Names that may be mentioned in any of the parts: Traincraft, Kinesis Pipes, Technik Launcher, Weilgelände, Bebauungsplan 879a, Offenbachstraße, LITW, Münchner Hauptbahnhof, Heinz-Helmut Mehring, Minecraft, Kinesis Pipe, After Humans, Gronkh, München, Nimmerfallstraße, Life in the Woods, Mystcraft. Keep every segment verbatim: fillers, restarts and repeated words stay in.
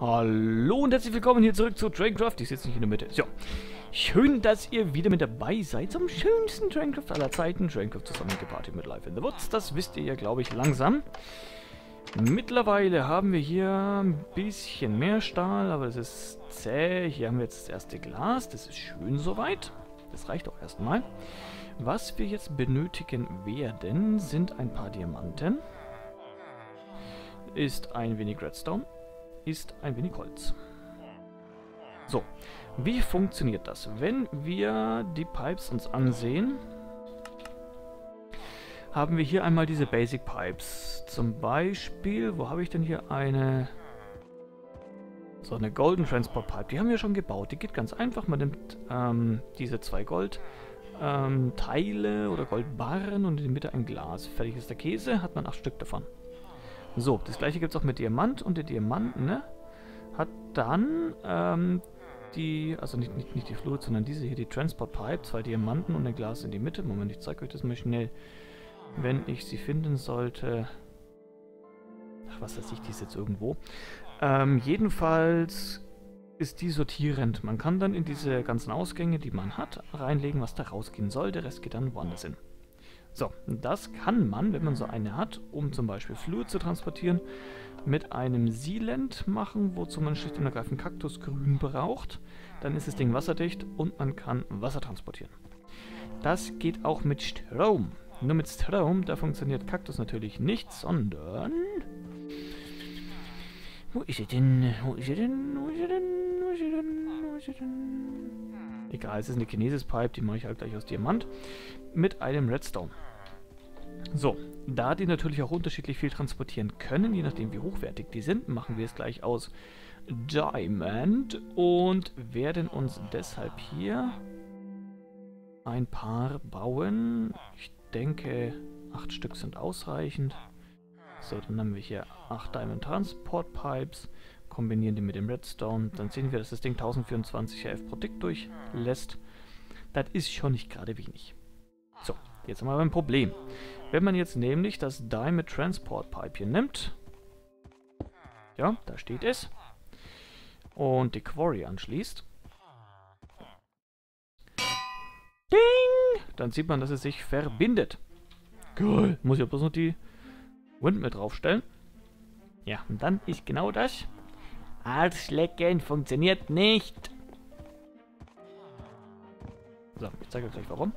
Hallo und herzlich willkommen hier zurück zu Traincraft. Ich sitze nicht in der Mitte. So, schön, dass ihr wieder mit dabei seid zum schönsten Traincraft aller Zeiten. Traincraft zusammengeparty mit Life in the Woods. Das wisst ihr ja, glaube ich, langsam. Mittlerweile haben wir hier ein bisschen mehr Stahl, aber das ist zäh. Hier haben wir jetzt das erste Glas. Das ist schön soweit. Das reicht auch erstmal. Was wir jetzt benötigen werden, sind ein paar Diamanten. Ist ein wenig Redstone. Ist ein wenig Holz. So, wie funktioniert das? Wenn wir die Pipes uns ansehen, haben wir hier einmal diese Basic Pipes. Zum Beispiel, wo habe ich denn hier eine? So, eine Golden Transport Pipe. Die haben wir schon gebaut. Die geht ganz einfach. Man nimmt ähm, diese zwei Gold ähm, Teile oder Goldbarren und in der Mitte ein Glas. Fertig ist der Käse, hat man acht Stück davon. So, das gleiche gibt es auch mit Diamant, und der Diamant, ne, hat dann ähm, die, also nicht, nicht, nicht die Flut, sondern diese hier, die Transport Pipe, zwei Diamanten und ein Glas in die Mitte. Moment, ich zeige euch das mal schnell, wenn ich sie finden sollte. Ach, was weiß ich, die ist jetzt irgendwo. Ähm, jedenfalls ist die sortierend. Man kann dann in diese ganzen Ausgänge, die man hat, reinlegen, was da rausgehen soll. Der Rest geht dann woanders hin. So, das kann man, wenn man so eine hat, um zum Beispiel Fluid zu transportieren, mit einem Sealant machen, wozu man schlicht und ergreifend Kaktusgrün braucht. Dann ist das Ding wasserdicht und man kann Wasser transportieren. Das geht auch mit Strom. Nur mit Strom, da funktioniert Kaktus natürlich nicht, sondern... Wo ist er denn? Wo ist er denn? Wo ist er denn? Wo ist er denn? Wo ist er denn? Egal, es ist eine Kinesis Pipe, die mache ich halt gleich aus Diamant, mit einem Redstone. So, da die natürlich auch unterschiedlich viel transportieren können, je nachdem wie hochwertig die sind, machen wir es gleich aus Diamond und werden uns deshalb hier ein paar bauen. Ich denke, acht Stück sind ausreichend. So, dann haben wir hier acht Diamond Transport Pipes. Kombinieren die mit dem Redstone, dann sehen wir, dass das Ding tausendvierundzwanzig A F pro Tick durchlässt. Das ist schon nicht gerade wenig. So, jetzt haben wir aber ein Problem. Wenn man jetzt nämlich das Diamond Transport Pipe hier nimmt, ja, da steht es, und die Quarry anschließt, ding, dann sieht man, dass es sich verbindet. Cool, muss ich bloß noch die Windmill draufstellen. Ja, und dann ist genau das. Arschlecken funktioniert nicht. So, ich zeige euch gleich warum.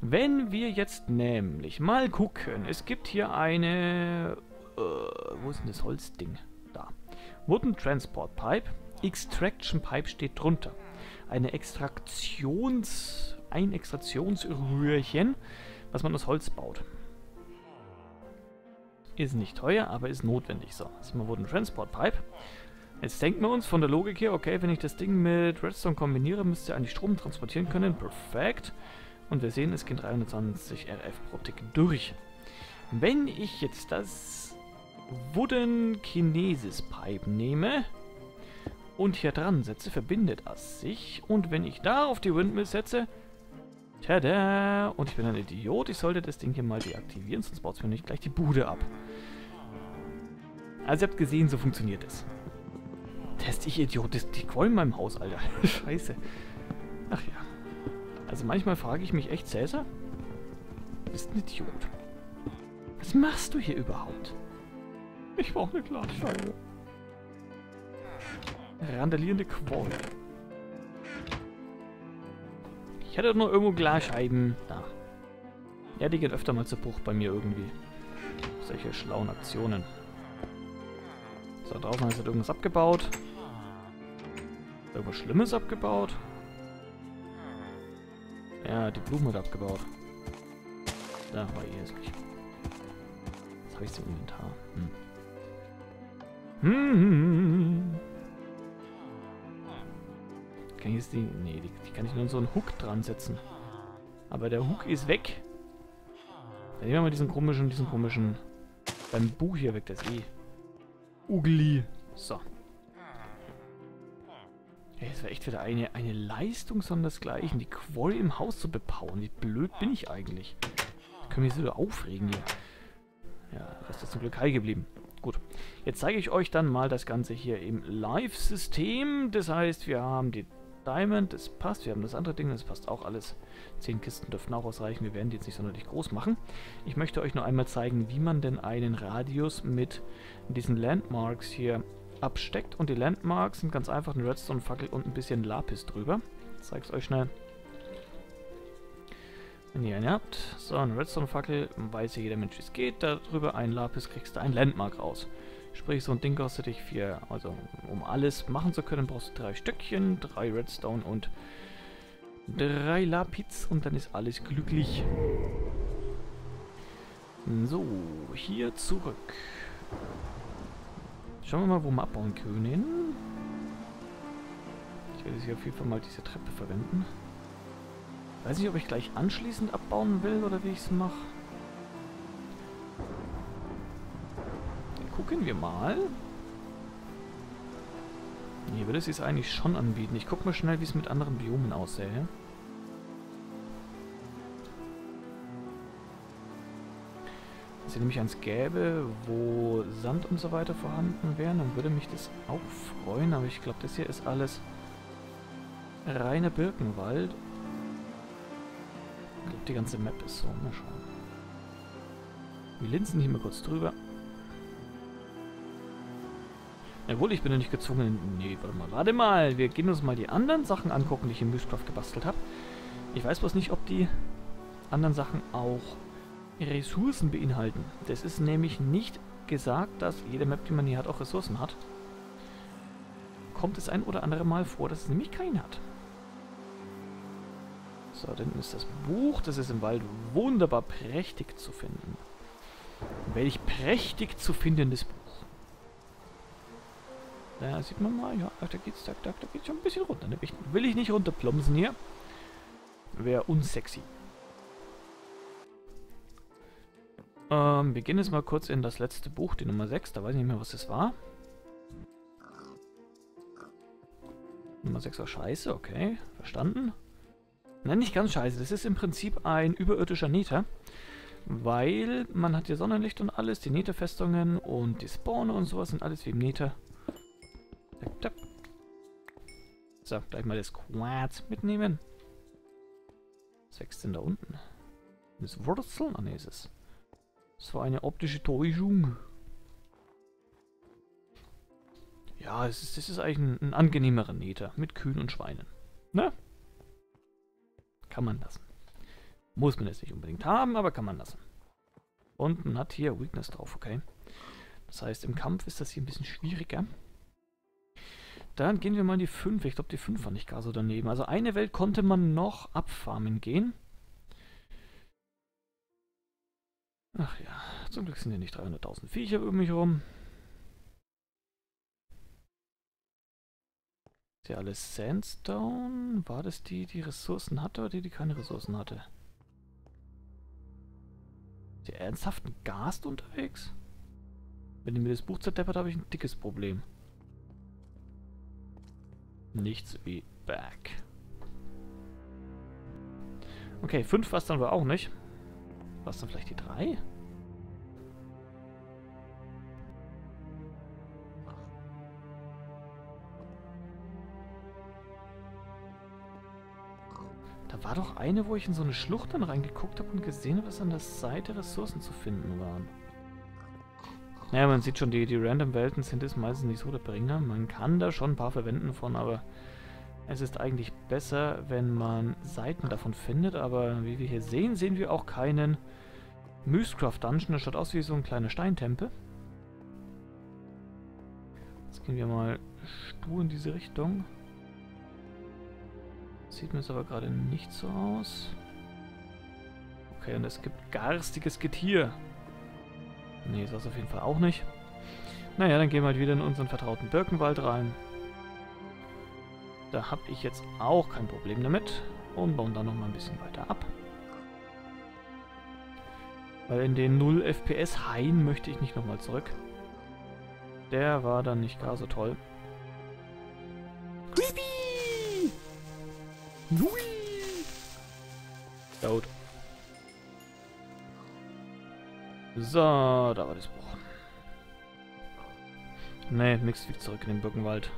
Wenn wir jetzt nämlich mal gucken, es gibt hier eine... Äh, wo ist denn das Holzding? Da. Wooden Transport Pipe. Extraction Pipe steht drunter. Eine Extraktions... ein Extraktionsröhrchen, was man aus Holz baut. Ist nicht teuer, aber ist notwendig. So, jetzt haben wir Wooden Transport Pipe. Jetzt denken wir uns von der Logik her, okay, wenn ich das Ding mit Redstone kombiniere, müsste eigentlich Strom transportieren können. Perfekt. Und wir sehen, es gehen dreihundertzwanzig R F pro Tick durch. Wenn ich jetzt das Wooden Kinesis Pipe nehme und hier dran setze, verbindet es sich. Und wenn ich da auf die Windmill setze, tada! Und ich bin ein Idiot, ich sollte das Ding hier mal deaktivieren, sonst baut es mir nicht gleich die Bude ab. Also ihr habt gesehen, so funktioniert es. Test ich Idiot, das ist die Qualm in meinem Haus, Alter. Scheiße. Ach ja. Also manchmal frage ich mich echt, Cäsar, du bist ein Idiot. Was machst du hier überhaupt? Ich brauche eine Glasscheibe. Randalierende Qualm. Ich hatte doch noch irgendwo Glasscheiben. Da. Ja, die gehen öfter mal zu Bruch bei mir irgendwie. Solche schlauen Aktionen. So, draußen ist halt irgendwas abgebaut. Irgendwas Schlimmes abgebaut. Ja, die Blume hat abgebaut. Da war ich hässlich. Jetzt habe ich sie im Inventar. Hm. Hm. Kann ich jetzt die... Nee, die, die kann ich nur in so einen Hook dran setzen. Aber der Hook ist weg. Dann nehmen wir mal diesen komischen, diesen komischen... Beim Buch hier weg, das eh. Ugly. So. Ey, das war echt wieder eine, eine Leistung sondersgleichen, die Quarry im Haus zu bebauen. Wie blöd bin ich eigentlich? Ich kann mich so wieder aufregen hier. Ja, das ist zum Glück heil geblieben. Gut, jetzt zeige ich euch dann mal das Ganze hier im Live-System. Das heißt, wir haben die Diamond, das passt. Wir haben das andere Ding, das passt auch alles. Zehn Kisten dürften auch ausreichen. Wir werden die jetzt nicht sonderlich groß machen. Ich möchte euch nur einmal zeigen, wie man denn einen Radius mit diesen Landmarks hier absteckt. Und die Landmarks sind ganz einfach eine Redstone-Fackel und ein bisschen Lapis drüber. Ich zeige es euch schnell. Wenn ihr einen habt, so eine Redstone-Fackel, weiß ja jeder Mensch, wie es geht. Darüber ein Lapis, kriegst du ein Landmark raus. Sprich, so ein Ding kostet dich vier. Also, um alles machen zu können, brauchst du drei Stückchen, drei Redstone und drei Lapis und dann ist alles glücklich. So, hier zurück. Schauen wir mal, wo wir abbauen können. Ich werde jetzt hier auf jeden Fall mal diese Treppe verwenden. Weiß nicht, ob ich gleich anschließend abbauen will oder wie ich es mache. Gucken wir mal. Hier würde es sich eigentlich schon anbieten. Ich gucke mal schnell, wie es mit anderen Biomen aussähe. Wenn es nämlich eins gäbe, wo Sand und so weiter vorhanden wären, dann würde mich das auch freuen. Aber ich glaube, das hier ist alles reiner Birkenwald. Ich glaube, die ganze Map ist so. Mal schauen. Wir linsen hier mal kurz drüber. Jawohl, ich bin ja nicht gezwungen. Nee, warte mal, warte mal. Wir gehen uns mal die anderen Sachen angucken, die ich in Mystcraft gebastelt habe. Ich weiß bloß nicht, ob die anderen Sachen auch Ressourcen beinhalten. Das ist nämlich nicht gesagt, dass jede Map, die man hier hat, auch Ressourcen hat. Kommt es ein oder andere Mal vor, dass es nämlich keine hat. So, da hinten ist das Buch. Das ist im Wald wunderbar prächtig zu finden. Welch prächtig zu findendes Buch. Da sieht man mal, ja, da geht's, da, da, da geht's schon ein bisschen runter. Ne? Ich, will ich nicht runterplumpsen hier. Wäre unsexy. Ähm, wir gehen jetzt mal kurz in das letzte Buch, die Nummer sechs. Da weiß ich nicht mehr, was das war. Nummer sechs war scheiße, okay. Verstanden. Nein, nicht ganz scheiße. Das ist im Prinzip ein überirdischer Nether. Weil man hat hier Sonnenlicht und alles. Die Netherfestungen und die Spawner und sowas sind alles wie im Nether. So, gleich mal das Quarz mitnehmen. Was wächst denn da unten? Das Wurzeln? Ah, ne, ist es. Das war eine optische Täuschung. Ja, es ist, das ist eigentlich ein, ein angenehmerer Nether mit Kühen und Schweinen. Ne? Kann man lassen. Muss man jetzt nicht unbedingt haben, aber kann man lassen. Und man hat hier Weakness drauf, okay. Das heißt, im Kampf ist das hier ein bisschen schwieriger. Dann gehen wir mal in die fünf. Ich glaube, die fünf war nicht gar so daneben. Also eine Welt konnte man noch abfarmen gehen. Ach ja, zum Glück sind hier nicht dreihunderttausend Viecher um mich rum. Ist ja alles Sandstone. War das die, die Ressourcen hatte oder die, die keine Ressourcen hatte? Ist ja ernsthaft ein Gast unterwegs? Wenn ihr mir das Buch zerdeppert, habe ich ein dickes Problem. Nichts wie back. Okay, fünf war es dann wohl auch nicht. War es dann vielleicht die drei? Da war doch eine, wo ich in so eine Schlucht dann reingeguckt habe und gesehen habe, dass an der Seite Ressourcen zu finden waren. Naja, man sieht schon, die, die Random-Welten sind es meistens nicht so der Bringer. Man kann da schon ein paar verwenden von, aber es ist eigentlich besser, wenn man Seiten davon findet. Aber wie wir hier sehen, sehen wir auch keinen Mystcraft-Dungeon. Das schaut aus wie so ein kleiner Steintempel. Jetzt gehen wir mal stur in diese Richtung. Sieht mir jetzt aber gerade nicht so aus. Okay, und es gibt garstiges Getier. Nee, das war es auf jeden Fall auch nicht. Naja, dann gehen wir halt wieder in unseren vertrauten Birkenwald rein. Da habe ich jetzt auch kein Problem damit. Und bauen dann nochmal ein bisschen weiter ab. Weil in den null F P S Hain möchte ich nicht nochmal zurück. Der war dann nicht gar so toll. Creepy! Nui! Dood. So, da war das Buch. Nee, nix viel zurück in den Birkenwald.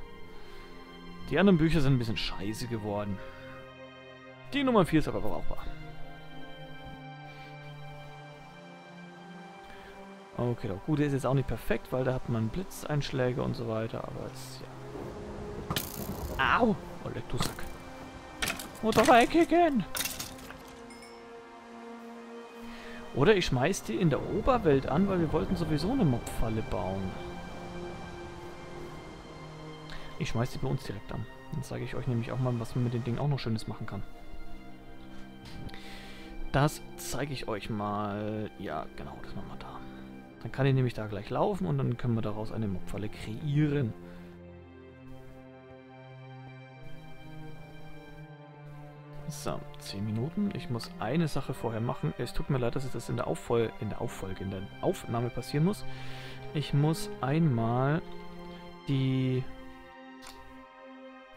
Die anderen Bücher sind ein bisschen scheiße geworden. Die Nummer vier ist aber brauchbar. Okay, doch gut, der ist jetzt auch nicht perfekt, weil da hat man Blitzeinschläge und so weiter, aber es ja. Au! Oh, leck du Sack. Muss doch wegkicken! Oder ich schmeiß die in der Oberwelt an, weil wir wollten sowieso eine Mobfalle bauen. Ich schmeiß die bei uns direkt an. Dann zeige ich euch nämlich auch mal, was man mit den Dingen auch noch Schönes machen kann. Das zeige ich euch mal. Ja, genau, das machen wir da. Dann kann ich nämlich da gleich laufen und dann können wir daraus eine Mobfalle kreieren. So, zehn Minuten. Ich muss eine Sache vorher machen. Es tut mir leid, dass das in der Auffolge, in der Auffolge, in der Aufnahme passieren muss. Ich muss einmal die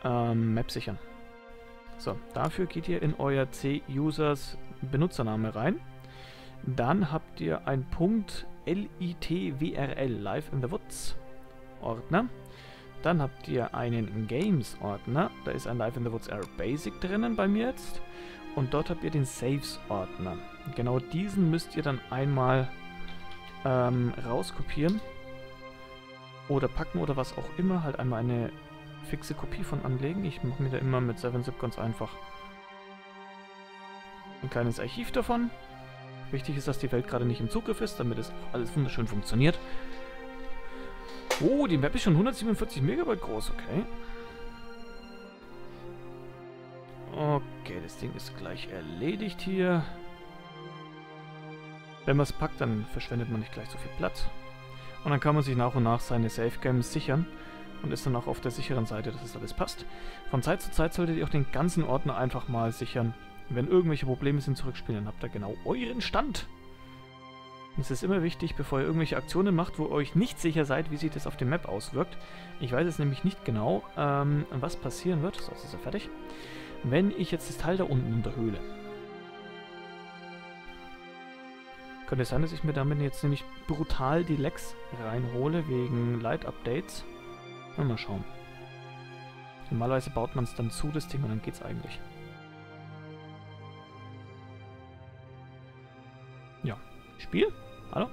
ähm, Map sichern. So, dafür geht ihr in euer C-Users Benutzername rein. Dann habt ihr einen Punkt L I T W R L, Life in the Woods Ordner. Dann habt ihr einen Games-Ordner. Da ist ein Life in the Woods Air Basic drinnen bei mir jetzt. Und dort habt ihr den Saves-Ordner. Genau diesen müsst ihr dann einmal ähm, rauskopieren. Oder packen oder was auch immer. Halt einmal eine fixe Kopie von anlegen. Ich mache mir da immer mit seven zip ganz einfach ein kleines Archiv davon. Wichtig ist, dass die Welt gerade nicht im Zugriff ist, damit es alles wunderschön funktioniert. Oh, die Map ist schon hundertsiebenundvierzig Megabyte groß, okay. Okay, das Ding ist gleich erledigt hier. Wenn man es packt, dann verschwendet man nicht gleich so viel Platz. Und dann kann man sich nach und nach seine Safe Games sichern und ist dann auch auf der sicheren Seite, dass es alles passt. Von Zeit zu Zeit solltet ihr auch den ganzen Ordner einfach mal sichern. Wenn irgendwelche Probleme sind, zurückspielen, dann habt ihr genau euren Stand. Es ist immer wichtig, bevor ihr irgendwelche Aktionen macht, wo ihr euch nicht sicher seid, wie sich das auf der Map auswirkt. Ich weiß es nämlich nicht genau, ähm, was passieren wird. So, das ist ja fertig. Wenn ich jetzt das Teil da unten unterhöhle. Könnte es sein, dass ich mir damit jetzt nämlich brutal die Lags reinhole, wegen Light-Updates. Mal schauen. Normalerweise baut man es dann zu, das Ding, und dann geht's eigentlich. Ja. Spiel? Hallo?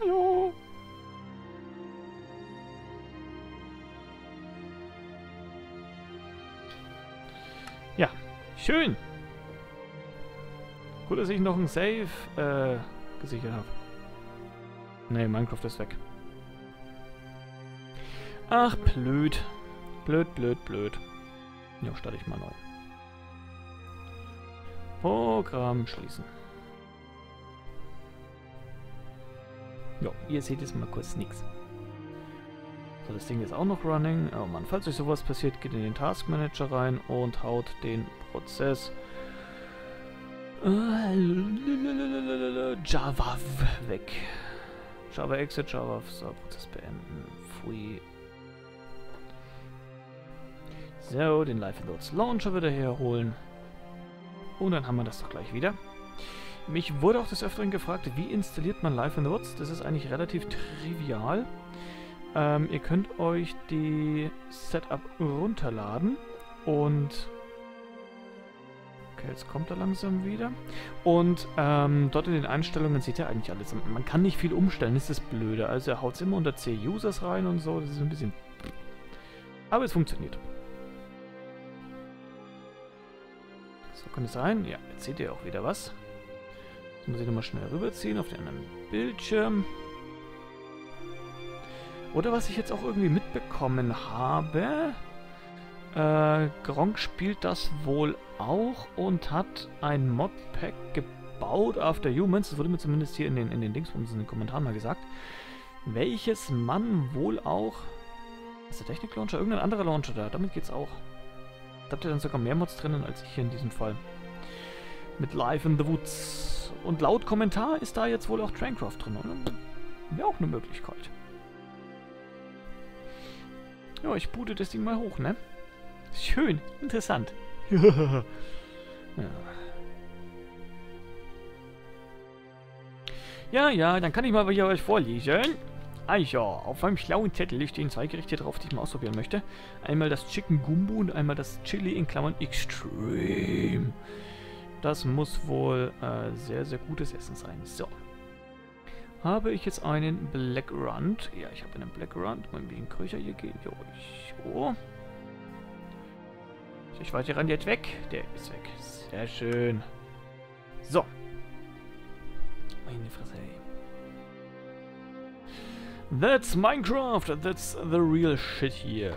Hallo? Ja, schön! Cool, dass ich noch ein Save äh, gesichert habe. Ne, Minecraft ist weg. Ach, blöd. Blöd, blöd, blöd. Ja, starte ich mal neu. Programm schließen. Ja, ihr seht jetzt mal kurz nichts. So, das Ding ist auch noch running. Oh Mann, falls euch sowas passiert, geht in den Task Manager rein und haut den Prozess Java weg. Java Exit, Java, so, Prozess beenden. Free. So, den Life in the Woods Launcher wieder herholen. Und dann haben wir das doch gleich wieder. Mich wurde auch des Öfteren gefragt, wie installiert man Life in the Woods? Das ist eigentlich relativ trivial. Ähm, ihr könnt euch die Setup runterladen und... Okay, jetzt kommt er langsam wieder. Und ähm, dort in den Einstellungen seht ihr eigentlich alles. Man kann nicht viel umstellen, das ist das Blöde. Also er haut es immer unter C-Users rein und so, das ist ein bisschen... Aber es funktioniert. So, kann es sein? Ja, jetzt seht ihr auch wieder was. Jetzt muss ich nochmal schnell rüberziehen auf den anderen Bildschirm. Oder was ich jetzt auch irgendwie mitbekommen habe, äh, Gronkh spielt das wohl auch und hat ein Modpack gebaut, After Humans. Das wurde mir zumindest hier in den, in den Links von uns in den Kommentaren mal gesagt. Welches Mann wohl auch... Ist der Technik Launcher? Irgendein anderer Launcher da, damit geht's auch. Da habt ihr dann sogar mehr Mods drinnen als ich hier in diesem Fall. Mit Life in the Woods. Und laut Kommentar ist da jetzt wohl auch Traincraft drin, oder? Wäre auch eine Möglichkeit. Ja, ich boote das Ding mal hoch, ne? Schön, interessant. Ja. Ja, ja, dann kann ich mal hier euch vorlesen. Also, auf meinem schlauen Zettel stehen zwei Gerichte drauf, die ich mal ausprobieren möchte. Einmal das Chicken Gumbo und einmal das Chili in Klammern Extreme. Das muss wohl äh, sehr, sehr gutes Essen sein. So. Habe ich jetzt einen Black Runt? Ja, ich habe einen Black Runt. Mal ein bisschen größer hier gehen. Jo, so. Ich weiß, der Rand jetzt weg. Der ist weg. Sehr schön. So. Meine Fresse, ey. That's Minecraft. That's the real shit here.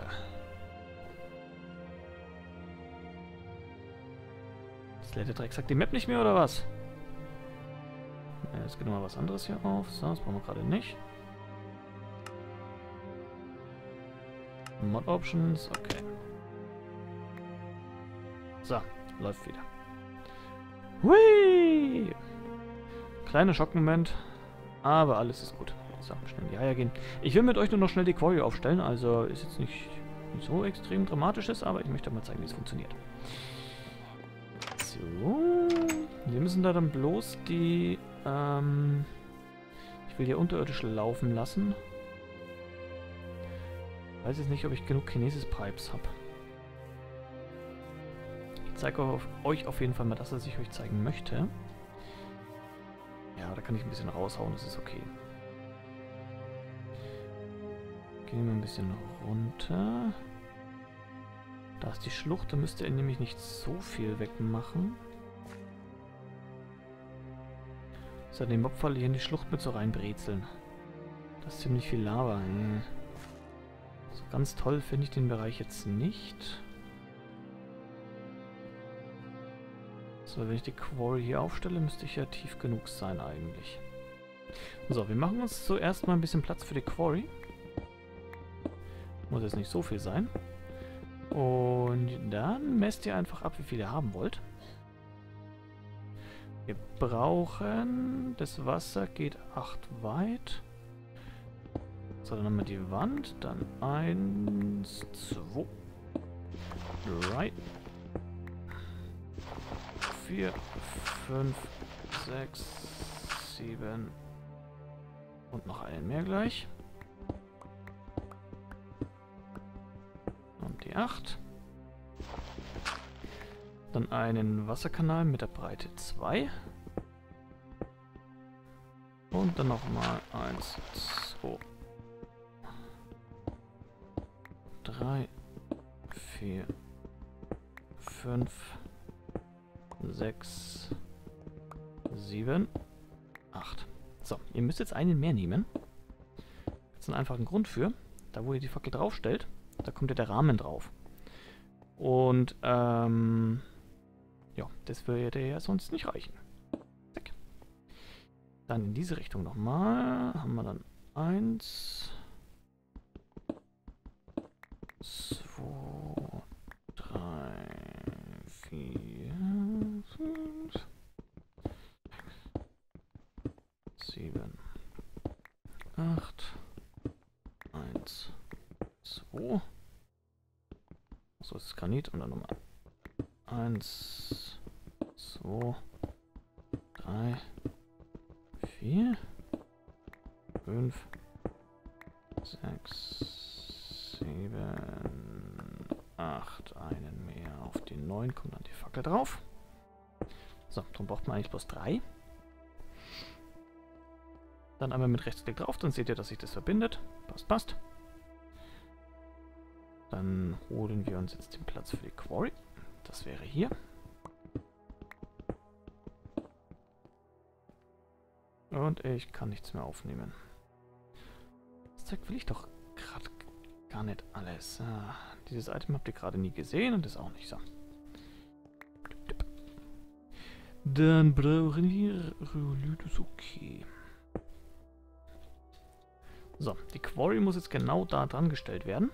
Das lädt der Dreck sagt die Map nicht mehr, oder was? Ja, jetzt geht nochmal was anderes hier auf. So, das brauchen wir gerade nicht. Mod Options. Okay. So, läuft wieder. Hui! Kleiner Schockmoment, aber alles ist gut. So, schnell in die Eier gehen. Ich will mit euch nur noch schnell die Quarry aufstellen, also ist jetzt nicht so extrem Dramatisches, aber ich möchte mal zeigen, wie es funktioniert. So, wir müssen da dann bloß die, ähm, ich will hier unterirdisch laufen lassen. Ich weiß jetzt nicht, ob ich genug Kinesis Pipes habe. Ich zeige euch auf jeden Fall mal das, was ich euch zeigen möchte. Ja, da kann ich ein bisschen raushauen, das ist okay. Gehen wir ein bisschen runter. Da ist die Schlucht, da müsste er nämlich nicht so viel wegmachen. So, den Mobfall hier in die Schlucht mit so reinbrezeln. Das ist ziemlich viel Lava. Hm. So ganz toll finde ich den Bereich jetzt nicht. So, wenn ich die Quarry hier aufstelle, müsste ich ja tief genug sein eigentlich. So, wir machen uns zuerst mal ein bisschen Platz für die Quarry. Muss jetzt nicht so viel sein. Und dann messt ihr einfach ab, wie viel ihr haben wollt. Wir brauchen... Das Wasser geht acht weit. So, dann haben wir die Wand. Dann eins, zwei, drei... vier, fünf, sechs, sieben und noch einen mehr gleich. Und die acht. Dann einen Wasserkanal mit der Breite zwei. Und dann nochmal eins, zwei, drei, vier, fünf, sechs, sieben, acht. So, ihr müsst jetzt einen mehr nehmen. Jetzt einen einfachen Grund für. Da, wo ihr die Fackel draufstellt, da kommt ja der Rahmen drauf. Und, ähm, ja, das würde ja sonst nicht reichen. Zack. Dann in diese Richtung nochmal. Haben wir dann eins, zwei, drei, vier, fünf, sechs, sieben, acht, eins, zwei. So ist es Granit und dann nochmal eins, zwei, drei, vier, fünf, sechs, sieben, acht, einen mehr auf die neun, kommt dann die Fackel drauf. So, darum braucht man eigentlich bloß drei. Dann einmal mit Rechtsklick drauf, dann seht ihr, dass sich das verbindet. Passt, passt. Dann holen wir uns jetzt den Platz für die Quarry. Das wäre hier. Und ich kann nichts mehr aufnehmen. Das zeigt will ich doch gerade gar nicht alles. Ah, dieses Item habt ihr gerade nie gesehen und das auch nicht so. Dann brauchen wir Rhyolith, okay. So, die Quarry muss jetzt genau da dran gestellt werden.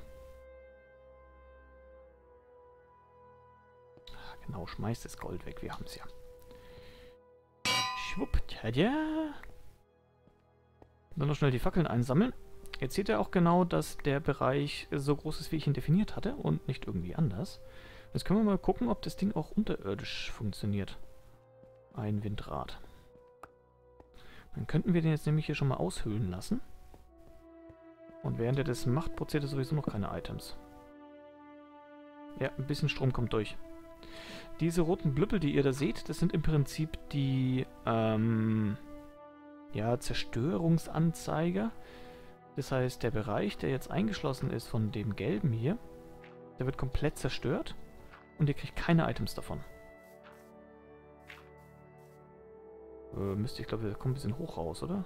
Genau, schmeißt das Gold weg, wir haben es ja. Schwupp, tja. Dann noch schnell die Fackeln einsammeln. Jetzt seht ihr auch genau, dass der Bereich so groß ist, wie ich ihn definiert hatte und nicht irgendwie anders. Jetzt können wir mal gucken, ob das Ding auch unterirdisch funktioniert. Ein Windrad. Dann könnten wir den jetzt nämlich hier schon mal aushöhlen lassen. Und während er das macht, produziert er sowieso noch keine Items. Ja, ein bisschen Strom kommt durch. Diese roten Blüppel, die ihr da seht, das sind im Prinzip die ähm, ja, Zerstörungsanzeiger. Das heißt, der Bereich, der jetzt eingeschlossen ist von dem gelben hier, der wird komplett zerstört und ihr kriegt keine Items davon. Äh, müsste ich glaube, der kommt ein bisschen hoch raus, oder?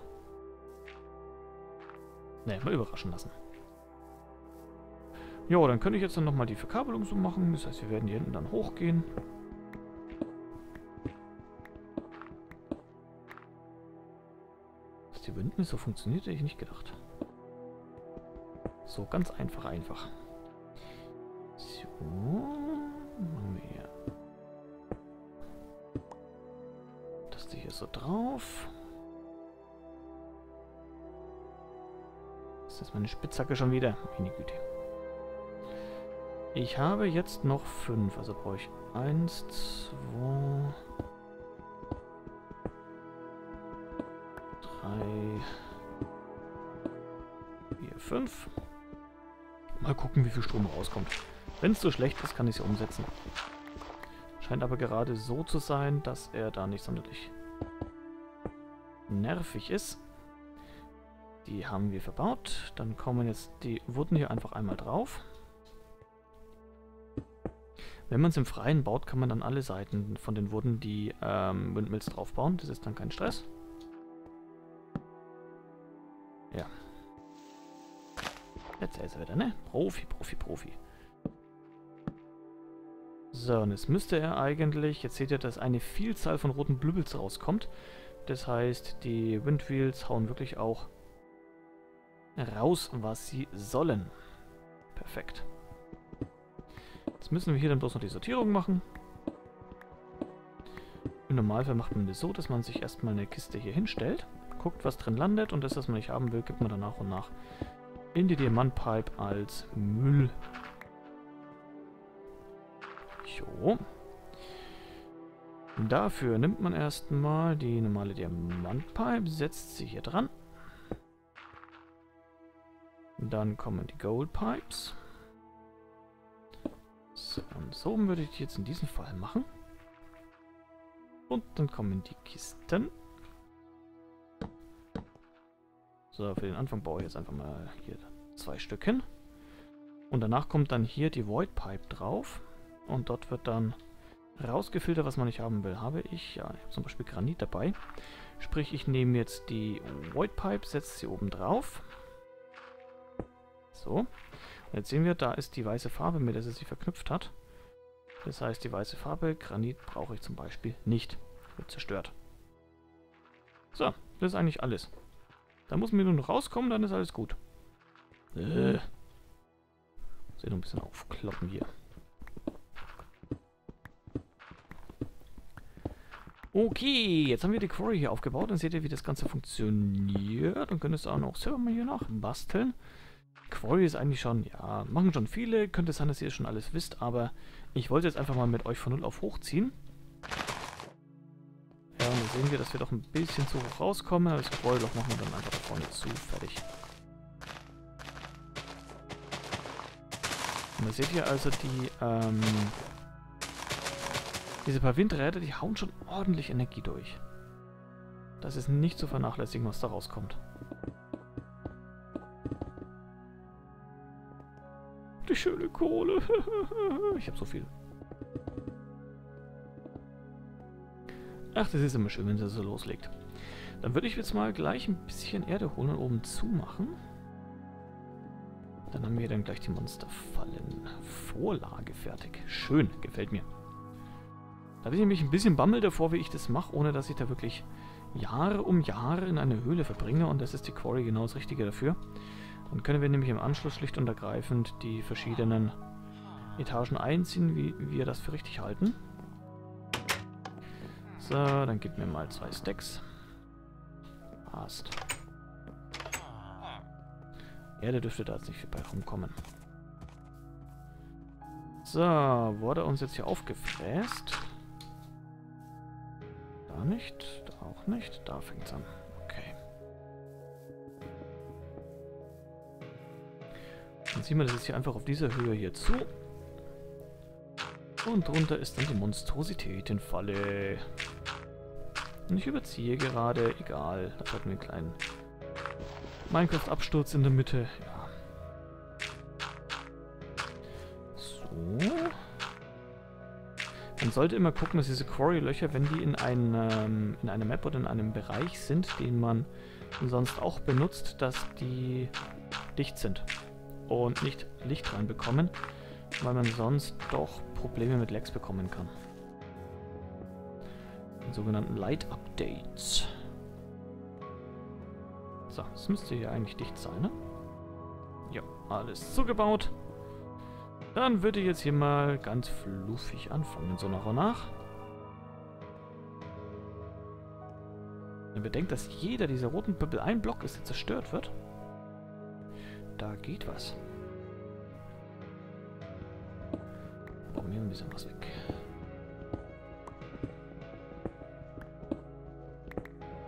Ne, mal überraschen lassen. Jo, dann könnte ich jetzt dann nochmal die Verkabelung so machen. Das heißt, wir werden hier hinten dann hochgehen. Dass die Windmühle so funktioniert, hätte ich nicht gedacht. So, ganz einfach, einfach. So, machen wir hier. Das hier so drauf. Das ist meine Spitzhacke schon wieder. Meine Güte. Ich habe jetzt noch fünf, also brauche ich eins, zwei, drei, vier, fünf. Mal gucken, wie viel Strom rauskommt. Wenn es so schlecht ist, kann ich es ja umsetzen. Scheint aber gerade so zu sein, dass er da nicht sonderlich nervig ist. Die haben wir verbaut. Dann kommen jetzt die Wunden hier einfach einmal drauf. Wenn man es im Freien baut, kann man dann alle Seiten von den Wurden die ähm, Windmills draufbauen. Das ist dann kein Stress. Ja. Jetzt ist er wieder, ne? Profi, Profi, Profi. So, und jetzt müsste er eigentlich... Jetzt seht ihr, dass eine Vielzahl von roten Blübbels rauskommt. Das heißt, die Windwheels hauen wirklich auch raus, was sie sollen. Perfekt. Jetzt müssen wir hier dann bloß noch die Sortierung machen. Im Normalfall macht man das so, dass man sich erstmal eine Kiste hier hinstellt, guckt, was drin landet und das, was man nicht haben will, gibt man dann nach und nach in die Diamantpipe als Müll. Jo. Dafür nimmt man erstmal die normale Diamantpipe, setzt sie hier dran. Dann kommen die Goldpipes. So, und so würde ich jetzt in diesem Fall machen. Und dann kommen die Kisten. So, für den Anfang baue ich jetzt einfach mal hier zwei Stück hin. Und danach kommt dann hier die Void Pipe drauf. Und dort wird dann rausgefiltert, was man nicht haben will. Habe ich, ja, ich habe zum Beispiel Granit dabei. Sprich, ich nehme jetzt die Void Pipe, setze sie oben drauf. So. Jetzt sehen wir, da ist die weiße Farbe, mit der sie sich verknüpft hat. Das heißt, die weiße Farbe, Granit, brauche ich zum Beispiel nicht. Wird zerstört. So, das ist eigentlich alles. Da muss man nur noch rauskommen, dann ist alles gut. Äh. Muss ich noch ein bisschen aufkloppen hier. Okay, jetzt haben wir die Quarry hier aufgebaut. Dann seht ihr, wie das Ganze funktioniert. Dann könnt ihr es auch noch selber mal hier nachbasteln. Quarry ist eigentlich schon, ja, machen schon viele. Könnte sein, dass ihr schon alles wisst, aber ich wollte jetzt einfach mal mit euch von null auf hochziehen. Ja, und dann sehen wir, dass wir doch ein bisschen zu hoch rauskommen. Aber das Quarry-Loch machen wir dann einfach da vorne zu. Fertig. Und da seht ihr also die, ähm, diese paar Windräder, die hauen schon ordentlich Energie durch. Das ist nicht zu vernachlässigen, was da rauskommt. Die schöne Kohle. Ich habe so viel. Ach, das ist immer schön, wenn sie so loslegt. Dann würde ich jetzt mal gleich ein bisschen Erde holen und oben zumachen. Dann haben wir dann gleich die Monsterfallen-Vorlage fertig. Schön, gefällt mir. Da bin ich nämlich ein bisschen Bammel davor, wie ich das mache, ohne dass ich da wirklich Jahre um Jahre in eine Höhle verbringe. Und das ist die Quarry genau das Richtige dafür. Dann können wir nämlich im Anschluss schlicht und ergreifend die verschiedenen Etagen einziehen, wie wir das für richtig halten. So, dann gib mir mal zwei Stacks. Passt. Erde dürfte da jetzt nicht viel bei rumkommen. So, wurde uns jetzt hier aufgefräst. Da nicht, da auch nicht, da fängt's an. Okay. Dann ziehen wir das jetzt hier einfach auf dieser Höhe hier zu. Und drunter ist dann die Monstrositätenfalle. Und ich überziehe gerade. Egal. Da hatten wir einen kleinen Minecraft-Absturz in der Mitte. Ja. So. Man sollte immer gucken, dass diese Quarry-Löcher, wenn die in, einem, in einer Map oder in einem Bereich sind, den man sonst auch benutzt, dass die dicht sind und nicht Licht reinbekommen, weil man sonst doch Probleme mit Lags bekommen kann. Den sogenannten Light-Updates. So, das müsste hier eigentlich dicht sein, ne? Ja, alles zugebaut. Dann würde ich jetzt hier mal ganz fluffig anfangen, so nach und nach. Wenn man bedenkt, dass jeder dieser roten Pöbel ein Block ist, der zerstört wird, da geht was. Machen wir ein bisschen was weg.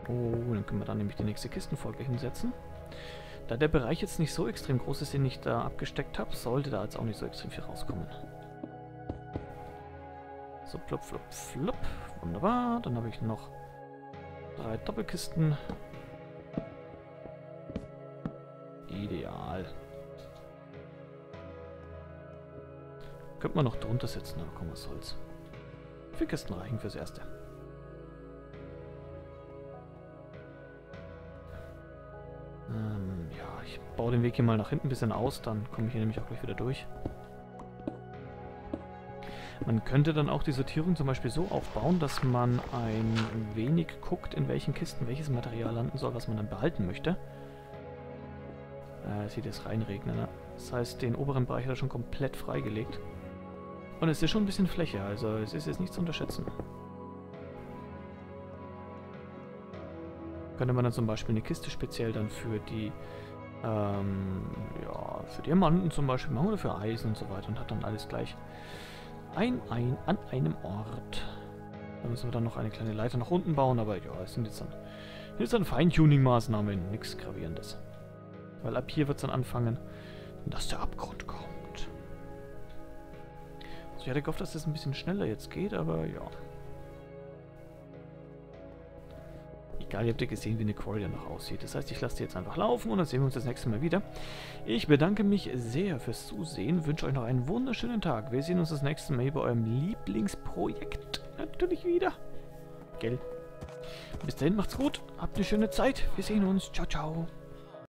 Oh, dann können wir da nämlich die nächste Kistenfolge hinsetzen. Da der Bereich jetzt nicht so extrem groß ist, den ich da abgesteckt habe, sollte da jetzt auch nicht so extrem viel rauskommen. So, plupp, flupp, flupp. Wunderbar. Dann habe ich noch drei Doppelkisten. Ideal. Könnte man noch drunter setzen, aber komm, was soll's. Vier Kisten reichen fürs Erste. Ich baue den Weg hier mal nach hinten ein bisschen aus, dann komme ich hier nämlich auch gleich wieder durch. Man könnte dann auch die Sortierung zum Beispiel so aufbauen, dass man ein wenig guckt, in welchen Kisten welches Material landen soll, was man dann behalten möchte. Äh, sieht jetzt reinregnen, ne? Das heißt, den oberen Bereich hat er schon komplett freigelegt. Und es ist schon ein bisschen Fläche, also es ist jetzt nicht zu unterschätzen. Könnte man dann zum Beispiel eine Kiste speziell dann für die Ähm, ja, für Diamanten zum Beispiel machen oder für Eisen und so weiter und hat dann alles gleich ein, ein, an einem Ort. Da müssen wir dann noch eine kleine Leiter nach unten bauen, aber ja, es sind jetzt dann, jetzt dann Feintuning-Maßnahmen, nichts Gravierendes. Weil ab hier wird es dann anfangen, dass der Abgrund kommt. Also ich hatte gehofft, dass das ein bisschen schneller jetzt geht, aber ja. Egal, ihr habt ja gesehen, wie eine Quarry danach aussieht. Das heißt, ich lasse die jetzt einfach laufen und dann sehen wir uns das nächste Mal wieder. Ich bedanke mich sehr fürs Zusehen, wünsche euch noch einen wunderschönen Tag. Wir sehen uns das nächste Mal bei eurem Lieblingsprojekt natürlich wieder. Gell? Bis dahin, macht's gut, habt eine schöne Zeit. Wir sehen uns. Ciao, ciao.